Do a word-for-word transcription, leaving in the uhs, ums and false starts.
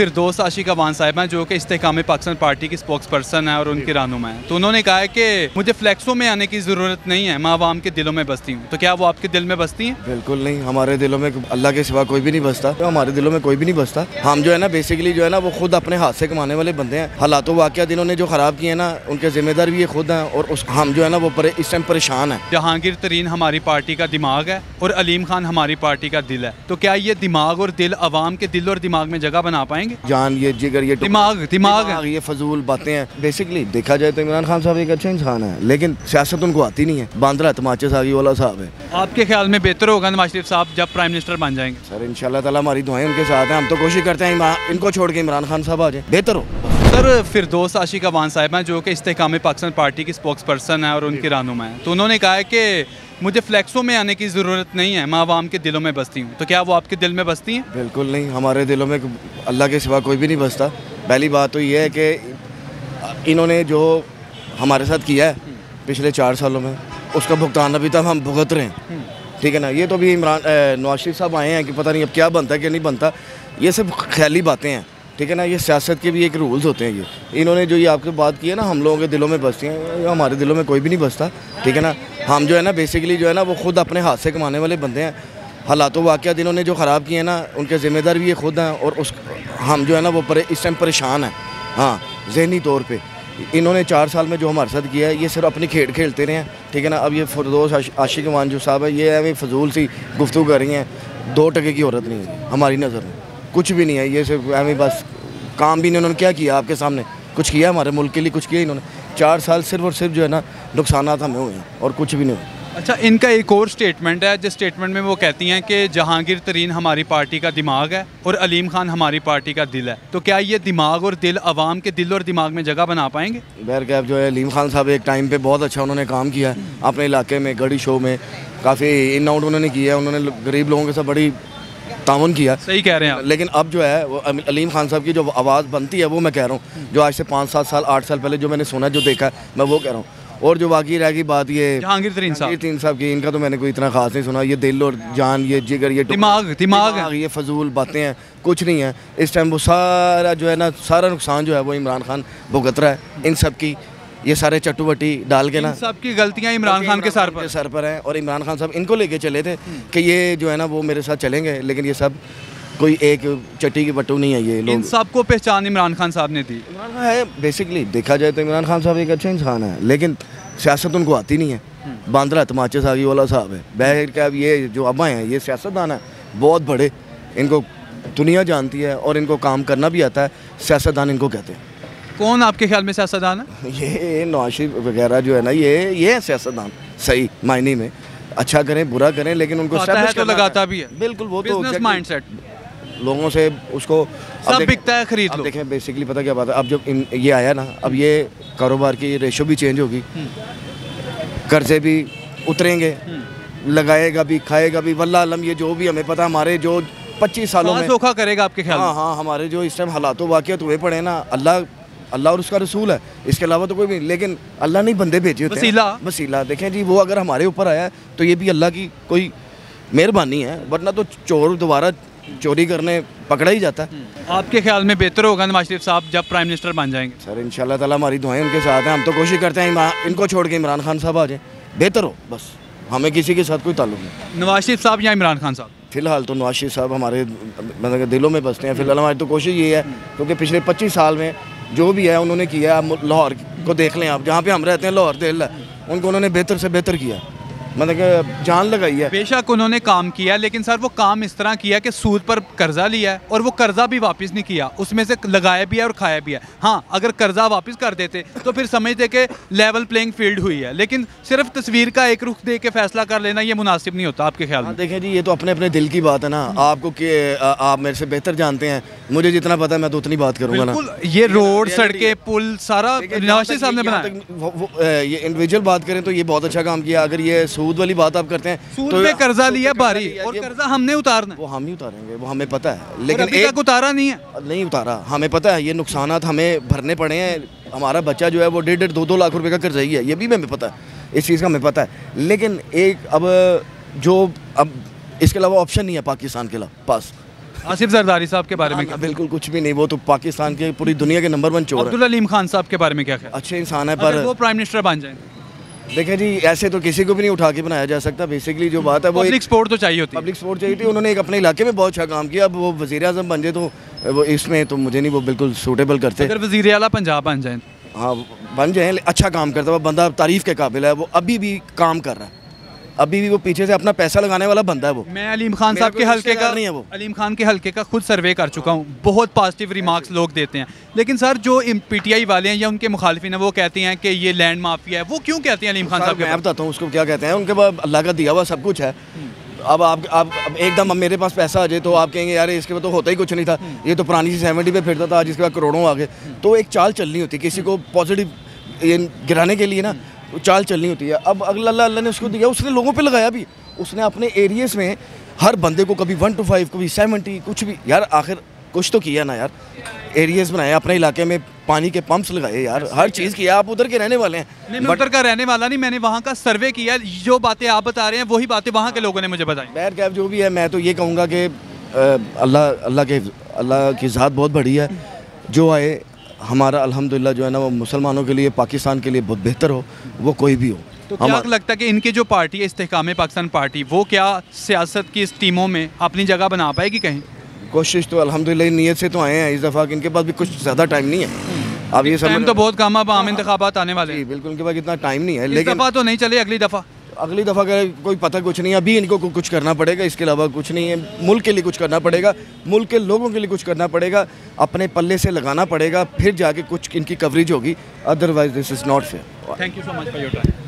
फिरदोस आशिक अवान साहब हैं जो कि इस्तेहकाम पाकिस्तान पार्टी की स्पोक्स पर्सन है और उनके रहनुमा हैं। तो उन्होंने कहा है कि मुझे फ्लैक्सों में आने की ज़रूरत नहीं है, मैं आवाम के दिलों में बसती हूँ। तो क्या वो आपके दिल में बसती हैं? बिल्कुल नहीं, हमारे दिलों में अल्लाह के सिवा कोई भी नहीं बसता, तो हमारे दिलों में कोई भी नहीं बसता। हम जो है ना बेसिकली जो है ना वो खुद अपने हाथ से कमाने वाले बंदे हैं। हालात वाक़ियात इन्होंने जो ख़राब किए हैं ना उनके ज़िम्मेदार भी ये खुद हैं और उस हम जो है ना वो इस टाइम परेशान हैं। जहांगीर तरीन हमारी पार्टी का दिमाग है और अलीम खान हमारी पार्टी का दिल है। तो क्या ये दिमाग और दिल आवाम के दिल और दिमाग में जगह बना पाएंगे? जान ये जिगर ये दिमाग दिमाग, दिमाग ये फजूल बातें हैं। बेसिकली देखा जाए तो इमरान खान साहब एक अच्छे इंसान है लेकिन सियासत उनको आती नहीं है, बांद्रा तमाचे सागी वाला साहब है। आपके ख्याल में बेहतर होगा नवाज शरीफ साहब जब प्राइम मिनिस्टर बन जाएंगे? सर इंशाल्लाह ताला हमारी दुआएं उनके साथ हैं। हम तो कोशिश करते हैं इनको छोड़ के इमरान खान साहब आ जाए, बेहतर हो। सर फिरदोस आशिक अवान साहब हैं जो कि इस्तेहकाम-ए-पाकिस्तान पार्टी की स्पोक्स पर्सन है और उनके रहनुमा हैं। तो उन्होंने कहा है कि मुझे फ्लैक्सों में आने की ज़रूरत नहीं है, मैं आवाम के दिलों में बसती हूँ। तो क्या वो आपके दिल में बसती हैं? बिल्कुल नहीं, हमारे दिलों में अल्लाह के सिवा कोई भी नहीं बसता। पहली बात तो ये है कि इन्होंने जो हमारे साथ किया है पिछले चार सालों में उसका भुगतान अभी तक हम भुगत रहे हैं, ठीक है ना। ये तो अभी इमरान नवाज शरीफ साहब आए हैं कि पता नहीं अब क्या बनता है क्या नहीं बनता, ये सब ख्याली बातें हैं, ठीक है ना। ये सियासत के भी एक रूल्स होते हैं। ये इन्होंने जो ये आपके बात की है ना हम लोगों के दिलों में बसती हैं, हमारे दिलों में कोई भी नहीं बसता, ठीक है ना। हम जो है ना बेसिकली जो है ना वो खुद अपने हाथ से कमाने वाले बंदे हैं। हालात वाक़ियात इन्होंने जो ख़राब किए हैं ना उनके ज़िम्मेदार भी ये खुद हैं और उस हम जो है ना वो परे, इस टाइम परेशान हैं। हाँ जहनी तौर पर इन्होंने चार साल में जो हमारे साथ किया है ये सिर्फ अपनी खेल खेलते रहे हैं, ठीक है ना। अब ये फिरदौस आशिक अवान जो साहब है ये है फजूल सी गुफ्तगू कर रही हैं, दो टके की औरत नहीं है हमारी नज़र में, कुछ भी नहीं है। ये सिर्फ हमें बस काम भी नहीं, उन्होंने क्या किया आपके सामने? कुछ किया हमारे मुल्क के लिए? कुछ किया इन्होंने? चार साल सिर्फ और सिर्फ जो है ना नुकसान हमें हुए हैं और कुछ भी नहीं हुआ। अच्छा, इनका एक और स्टेटमेंट है जिस स्टेटमेंट में वो कहती हैं कि जहांगीर तरीन हमारी पार्टी का दिमाग है और अलीम खान हमारी पार्टी का दिल है। तो क्या ये दिमाग और दिल आवाम के दिल और दिमाग में जगह बना पाएंगे? बहर कैब जो है अलीम खान साहब एक टाइम पे बहुत अच्छा उन्होंने काम किया है अपने इलाके में, गढ़ी शो में काफ़ी इन आउट उन्होंने किया, उन्होंने गरीब लोगों के साथ बड़ी तावन किया। सही कह रहे हैं आप। लेकिन अब जो है वो अलीम खान साहब की जो आवाज़ बनती है वो मैं कह रहा हूँ जो आज से पाँच सात साल आठ साल पहले जो मैंने सुना जो देखा मैं वो कह रहा हूँ। और जो बाकी रह गई बात ये जहांगीर तरीन साहब की, इनका तो मैंने कोई इतना खास नहीं सुना। ये दिल और जान ये जिगर ये दिमाग दिमाग, दिमाग, दिमाग ये फजूल बातें हैं, कुछ नहीं है इस टाइम। वो सारा जो है ना सारा नुकसान जो है वो इमरान खान भुगत रहा है इन सब की, ये सारे चटुवटी डाल के ना सबकी गलतियाँ इमरान खान के सर पर सर पर हैं। और इमरान खान साहब इनको लेके चले थे कि ये जो है ना वो मेरे साथ चलेंगे, लेकिन ये सब कोई एक चट्टी की बटू नहीं है। ये लोग सबको पहचान इमरान खान साहब ने दी। इमरान खान है बेसिकली देखा जाए तो इमरान खान साहब एक अच्छे इंसान है लेकिन सियासत उनको आती नहीं है, बांद्रा तमाचे सागी वाला साहब है। बहर कैब ये जो अबा हैं ये सियासतदान है बहुत बड़े, इनको दुनिया जानती है और इनको काम करना भी आता है। सियासतदान इनको कहते हैं। कौन आपके ख्याल में सियासतदान है? ये नवाज शरीफ वगैरह जो है ना ये ये है सियासतदान सही मायने में, अच्छा करें बुरा करें लेकिन उनको पता है तो लगाता भी है। बिल्कुल वो तो बिजनेस माइंडसेट लोगों से उसको सब बिकता है खरीद लो। देखें बेसिकली पता क्या बात है, अब जब इन, ये आया ना अब ये कारोबार की रेशो भी चेंज होगी, कर्जे भी उतरेंगे, लगाएगा भी खाएगा भी वल्लाह अलम। ये जो भी हमें पता हमारे जो पच्चीस सालों में धोखा करेगा आपके ख्याल? हाँ हाँ हमारे जो इस टाइम हालात वाक़ियात हुए पड़े ना, अल्लाह अल्लाह और उसका रसूल है, इसके अलावा तो कोई भी। लेकिन अल्लाह ने बंदे भेजे होते हैं वसीला वसीला। देखें जी वो अगर हमारे ऊपर आया तो ये भी अल्लाह की कोई मेहरबानी है, वरना तो चोर दोबारा चोरी करने पकड़ा ही जाता है। आपके ख्याल में बेहतर होगा नवाज शरीफ साहब जब प्राइम मिनिस्टर बन जाएंगे? सर इंशाल्लाह ताला हमारी दुआएं उनके साथ हैं। हम तो कोशिश करते हैं इनको छोड़ के इमरान खान साहब आ जाए, बेहतर हो, बस हमें किसी के साथ कोई ताल्लुक नहीं। नवाज शरीफ साहब या इमरान खान साहब? फ़िलहाल तो नवाज शरीफ साहब हमारे मतलब दिलों में बसते हैं। फ़िलहाल हमारी तो कोशिश ये है क्योंकि पिछले पच्चीस साल में जो भी है उन्होंने किया है, लाहौर को देख लें आप, जहाँ पे हम रहते हैं लाहौर दिल है, उनको उन्होंने बेहतर से बेहतर किया, मतलब जान लगाई है। बेशक उन्होंने काम किया लेकिन सर वो काम इस तरह किया कि सूद पर कर्जा लिया है और वो कर्जा भी वापस नहीं किया, उसमें से लगाया भी है और खाया भी है। हाँ अगर कर्जा वापस कर देते तो फिर समझते कि लेवल प्लेइंग फील्ड हुई है, लेकिन सिर्फ तस्वीर का एक रुख दे के फैसला कर लेना ये मुनासिब नहीं होता आपके ख्याल में? देखें जी ये तो अपने अपने दिल की बात है ना, आपको आप मेरे से बेहतर जानते हैं, मुझे जितना पता है मैं तो उतनी बात करूँगा ना। ये रोड सड़कें पुल सारा नवाज शरीफ साहब ने बनाया। ये इंडिविजुअल बात करें तो ये बहुत अच्छा काम किया। अगर ये सूद वाली बात आप करते हैं सूद तो पे कर्जा लिया भारी और कर्जा हमने उतारना, वो हम ही उतारेंगे, वो हमें पता है। लेकिन अभी तक उतारा नहीं है, नहीं उतारा हमें पता है। ये नुकसान हमें भरने पड़े हैं, हमारा बच्चा जो है वो डेढ़ डेढ़ दो दो लाख रुपए का कर्जा ही है, ये भी हमें पता है, इस चीज़ का हमें पता है। लेकिन एक अब जो अब इसके अलावा ऑप्शन नहीं है पाकिस्तान के पास आसिफ जरदारी साहब के बारे में क्या? बिल्कुल कुछ भी नहीं, वो तो पाकिस्तान के पूरी दुनिया के नंबर वन चोर है। अलीम खान साहब के बारे में क्या ख्याल? अच्छे इंसान है पर वो प्राइम मिनिस्टर बन जाए। देखिए जी, ऐसे तो किसी को भी नहीं उठा के बनाया जा सकता। बेसिकली जो बात है वो पब्लिक सपोर्ट तो चाहिए होती है, पब्लिक सपोर्ट चाहिए थी। उन्होंने एक अपने इलाके में बहुत अच्छा काम किया, अब वो वज़ीर आज़म बन जाए तो वो इसमें तो मुझे नहीं वो बिल्कुल सूटेबल करते। अगर वज़ीर आला पंजाब बन जाए, हाँ बन जाए, अच्छा काम करता है वो बंदा, तारीफ़ के काबिल है, वो अभी भी काम कर रहा है, अभी भी वो पीछे से अपना पैसा लगाने वाला बंदा है वो। मैं अलीम खान साहब के हल्के का नहीं है वो, अलीम खान के हल्के का खुद सर्वे कर चुका हूँ, बहुत पॉजिटिव रिमार्क्स लोग देते हैं, लेकिन सर जो पीटीआई वाले हैं या उनके मुखालिफिन हैं वो कहते हैं कि ये लैंड माफिया है। वो क्यों कहते हैं अलीम खान साहब? मैं बताता हूँ उसको क्या कहते हैं। उनके पास अल्लाह का दिया हुआ सब कुछ है, अब आप आप एकदम अब मेरे पास पैसा आ जाए तो आप कहेंगे यार इसके बाद तो होता ही कुछ नहीं था, ये तो पुरानी सी सेवेंटी पे फिरता था, आज इसके बाद करोड़ों आ गए। तो एक चाल चलनी होती है किसी को पॉजिटिव ये गिराने के लिए ना, चाल चलनी होती है। अब अगला अल्लाह अल्लाह ने उसको दिया, उसने लोगों पे लगाया भी, उसने अपने एरियाज़ में हर बंदे को कभी वन टू फाइव कभी सेवेंटी कुछ भी, यार आखिर कुछ तो किया ना यार। एरियाज़ बनाए अपने इलाके में, पानी के पंप्स लगाए यार, हर चीज़ किया। आप उधर के रहने वाले हैं? नहीं, मैं उधर का रहने वाला नहीं, मैंने वहाँ का सर्वे किया। जो बातें आप बता रहे हैं वही बातें वहाँ के लोगों ने मुझे बताई। बैर कैब जो भी है, मैं तो ये कहूँगा कि अल्लाह अल्लाह के अल्लाह की ज़ात बहुत बड़ी है। जो आए हमारा अल्हम्दुलिल्लाह जो है ना वो मुसलमानों के लिए, पाकिस्तान के लिए बहुत बेहतर हो, वो कोई भी हो। तो क्या लगता है कि इनके जो पार्टी है इस्तेहकाम-ए-पाकिस्तान पार्टी, वो क्या सियासत की इस टीमों में अपनी जगह बना पाएगी कहीं? कोशिश तो अल्हम्दुलिल्लाह नीयत से तो आए हैं इस दफ़ा, इनके पास भी कुछ ज़्यादा टाइम नहीं है। अब ये टाइम तो बहुत कम, अब आम इंतखाबात आने वाले हैं, बिल्कुल इनके पास इतना टाइम नहीं है। लेकिन दफ़ा तो नहीं चले, अगली दफ़ा अगली दफ़ा का कोई पता कुछ नहीं है। अभी इनको कुछ करना पड़ेगा, इसके अलावा कुछ नहीं है। मुल्क के लिए कुछ करना पड़ेगा, मुल्क के लोगों के लिए कुछ करना पड़ेगा, अपने पल्ले से लगाना पड़ेगा, फिर जाके कुछ इनकी कवरेज होगी, otherwise this is not fair. Thank you so much for your time.